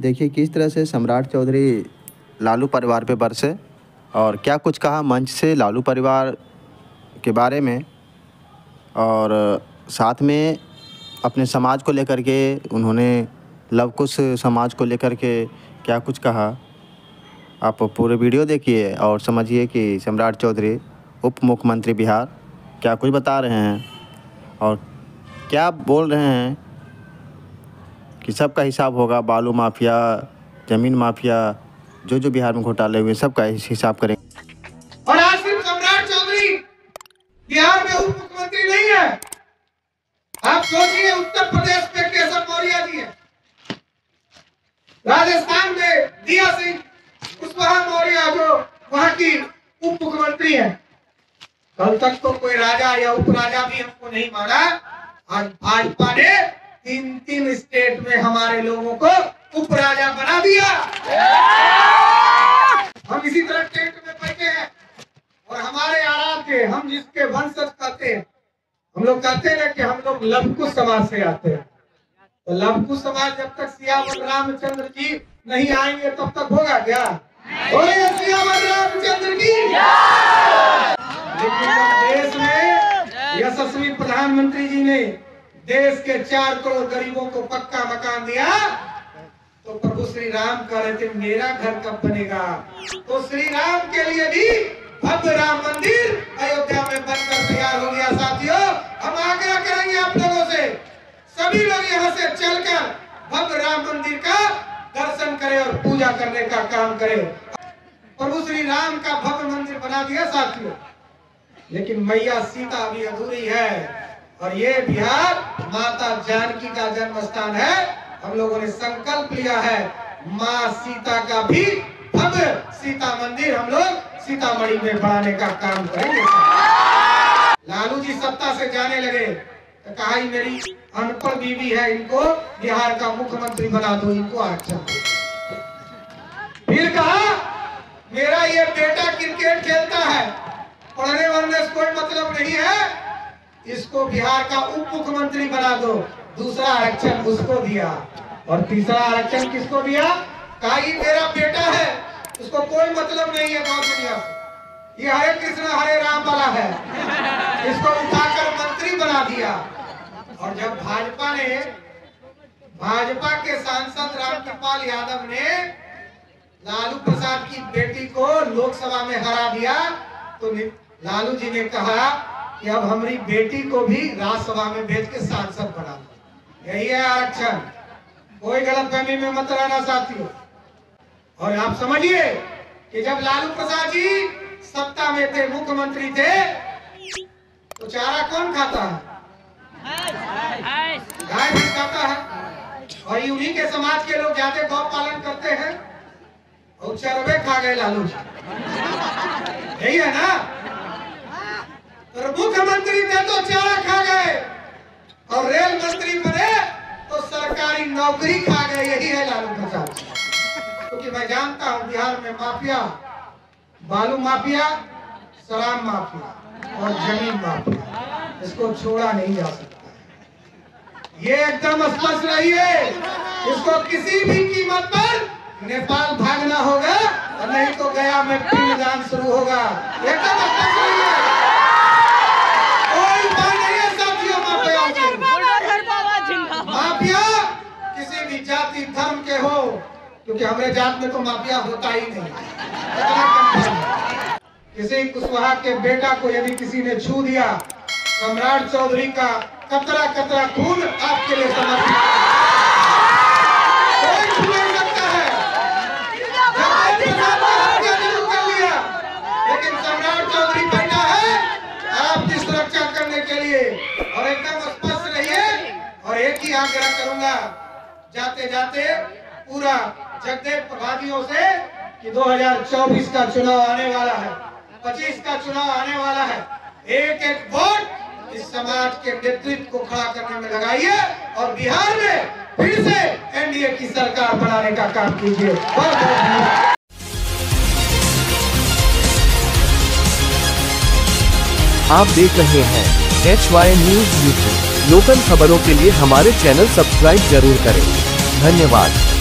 देखिए किस तरह से सम्राट चौधरी लालू परिवार पे बरसे और क्या कुछ कहा मंच से लालू परिवार के बारे में, और साथ में अपने समाज को लेकर के उन्होंने लवकुश समाज को लेकर के क्या कुछ कहा। आप पूरे वीडियो देखिए और समझिए कि सम्राट चौधरी उप मुख्यमंत्री बिहार क्या कुछ बता रहे हैं और क्या बोल रहे हैं कि सबका हिसाब होगा। बालू माफिया, जमीन माफिया, जो बिहार में घोटाले हुए सबका हिसाब करेंगे। और आज सिर्फ सम्राट चौधरी बिहार में उप मुख्यमंत्री नहीं है। आप सोचिए उत्तर प्रदेश में कैसा मौर्य जी है, राजस्थान में दिया सिंह मौर्य जो वहाँ की उप मुख्यमंत्री है। कल तक तो कोई राजा या उपराजा भी हमको नहीं माना, आज भाजपा ने तीन स्टेट में हमारे लोगों को उपराजा बना दिया। हम इसी तरह टेंट में बैठे हैं और हमारे आराध्य, हम जिसके वंशज कहते हैं, हम लोग कहते हैं ना कि हम लोग लवकुश समाज से आते हैं, तो लवकुश समाज जब तक सियावल रामचंद्र जी नहीं आएंगे तब तक होगा क्या? बोलिए सियावल रामचंद्र की। लेकिन देश में यशस्वी प्रधानमंत्री जी ने देश के 4 करोड़ गरीबों को पक्का मकान दिया, तो प्रभु श्री राम कह रहे थे मेरा घर कब बनेगा, तो श्री राम के लिए भी अब राम मंदिर अयोध्या में बनकर तैयार हो गया। साथियों, हम आग्रह करेंगे आप लोगों से, सभी लोग यहाँ से चलकर भव्य राम मंदिर का दर्शन करें और पूजा करने का काम करें। प्रभु श्री राम का भव्य मंदिर बना दिया साथियों, लेकिन मैया सीता अभी अधूरी है और ये बिहार माता जानकी का जन्म स्थान है। हम लोगों ने संकल्प लिया है माँ सीता का भी भव्य सीता मंदिर हम लोग सीतामढ़ी में बनाने का काम करेंगे। लालू जी सत्ता से जाने लगे तो कहा ही मेरी अनपढ़ बीवी है, इनको बिहार का मुख्यमंत्री बना दो, इनको अच्छा। फिर कहा मेरा ये बेटा क्रिकेट खेलता है, पढ़ने वढ़ने से कोई मतलब नहीं है, इसको बिहार का उप मुख्यमंत्री बना दो। दूसरा आरक्षण उसको दिया और तीसरा आरक्षण किसको दिया? कहा ये मेरा बेटा है, उसको कोई मतलब नहीं है गाँव दुनिया से, ये हरे कृष्ण हरे राम वाला है, इसको उठाकर मंत्री बना दिया। और जब भाजपा के सांसद रामकृपाल यादव ने लालू प्रसाद की बेटी को लोकसभा में हरा दिया, तो लालू जी ने कहा कि अब हमारी बेटी को भी राज्यसभा में भेज के सांसद बना दो। यही है आरक्षण, कोई गलतफहमी में मत रहना साथियों। और आप समझिए कि जब लालू प्रसाद जी सत्ता में थे, मुख्यमंत्री थे, तो चारा कौन खाता है? गाय भी खाता है, और उन्हीं के समाज के लोग ज्यादा गौ पालन करते हैं और चरबे खा गए लालू जी, यही है ना? मुख्यमंत्री थे तो चारा खा गए और रेल मंत्री बने तो सरकारी नौकरी खा गए, यही है लालू प्रसाद। क्योंकि मैं जानता हूँ बिहार में माफिया, बालू माफिया, शराब माफिया और जमीन माफिया, इसको छोड़ा नहीं जा सकता। ये एकदम स्पष्ट रहिए, इसको किसी भी कीमत पर नेपाल भागना होगा और नहीं तो गया में पिंडदान शुरू होगा। एकदम स्पष्ट रहिए, माफिया किसी भी जाति धर्म के हो, क्योंकि हमारे जात में तो माफिया होता ही नहीं। किसी कुशवाहा के बेटा को यदि किसी ने छू दिया, सम्राट चौधरी का कतरा कतरा खून आपके लिए समर्पित है। कोई छू नहीं सकता है। कर लिया, लेकिन सम्राट चौधरी बैठा है आपकी सुरक्षा करने के लिए। और एकदम स्पष्ट रहिए, और एक ही आग्रह करूंगा जाते जाते पूरा जगदेव प्रभावियों से कि 2024 का चुनाव आने वाला है, 25 का चुनाव आने वाला है, एक वोट इस समाज के नेतृत्व को खड़ा करने में लगाइए और बिहार में फिर से एनडीए की सरकार बनाने का काम कीजिए। बहुत बहुत धन्यवाद। आप देख रहे हैं HY न्यूज YouTube। लोकल खबरों के लिए हमारे चैनल सब्सक्राइब जरूर करें। धन्यवाद।